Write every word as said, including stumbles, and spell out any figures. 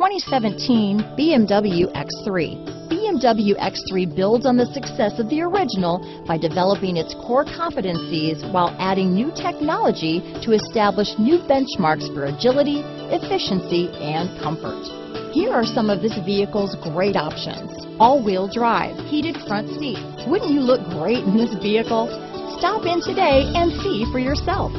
twenty seventeen B M W X three. B M W X three builds on the success of the original by developing its core competencies while adding new technology to establish new benchmarks for agility, efficiency, and comfort. Here are some of this vehicle's great options: all-wheel drive, heated front seats. Wouldn't you look great in this vehicle? Stop in today and see for yourself.